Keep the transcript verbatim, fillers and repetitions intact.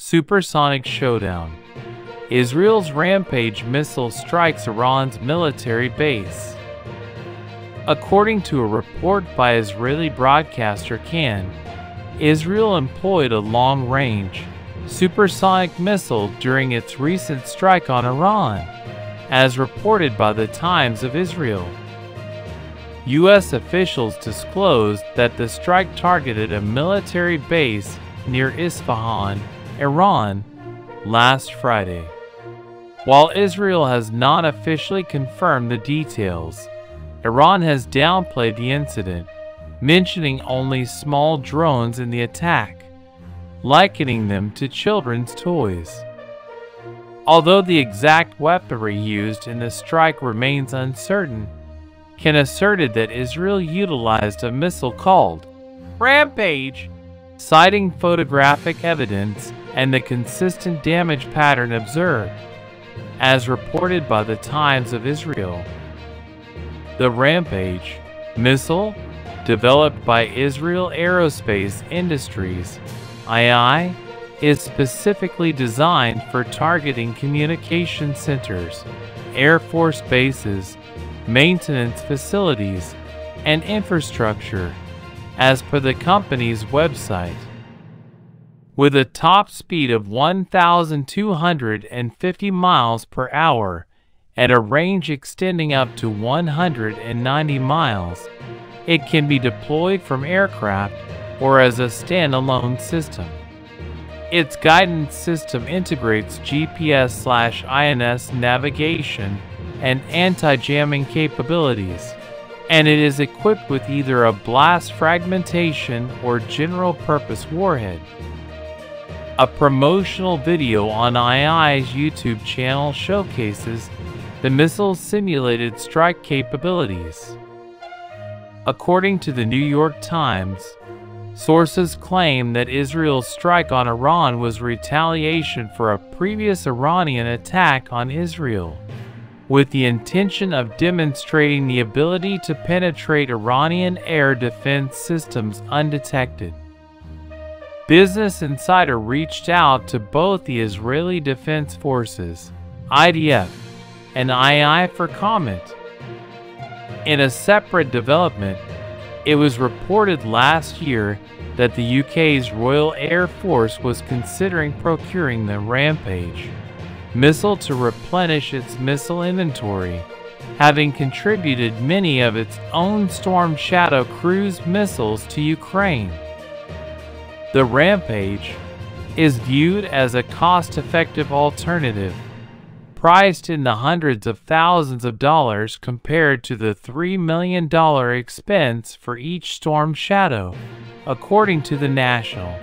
Supersonic showdown. Israel's Rampage missile strikes Iran's military base. According to a report by Israeli broadcaster Kan, Israel employed a long-range, supersonic missile during its recent strike on Iran, as reported by the Times of Israel. U S officials disclosed that the strike targeted a military base near Isfahan, Iran, last Friday. While Israel has not officially confirmed the details, Iran has downplayed the incident, mentioning only small drones in the attack, likening them to children's toys. Although the exact weaponry used in the strike remains uncertain, Kan asserted that Israel utilized a missile called Rampage, citing photographic evidence and the consistent damage pattern observed, as reported by the Times of Israel. The Rampage missile, developed by Israel Aerospace Industries, I I, is specifically designed for targeting communication centers, Air Force bases, maintenance facilities, and infrastructure, as per the company's website. With a top speed of one thousand two hundred fifty miles per hour and a range extending up to one hundred ninety miles, it can be deployed from aircraft or as a standalone system. Its guidance system integrates G P S slash I N S navigation and anti-jamming capabilities, and it is equipped with either a blast fragmentation or general-purpose warhead. A promotional video on I I's YouTube channel showcases the missile's simulated strike capabilities. According to the New York Times, sources claim that Israel's strike on Iran was retaliation for a previous Iranian attack on Israel, with the intention of demonstrating the ability to penetrate Iranian air defense systems undetected. Business Insider reached out to both the Israeli Defense Forces, I D F, and I I for comment. In a separate development, it was reported last year that the U K's Royal Air Force was considering procuring the Rampage missile to replenish its missile inventory, having contributed many of its own Storm Shadow cruise missiles to Ukraine. The Rampage is viewed as a cost-effective alternative, priced in the hundreds of thousands of dollars compared to the three million dollar expense for each Storm Shadow, according to the National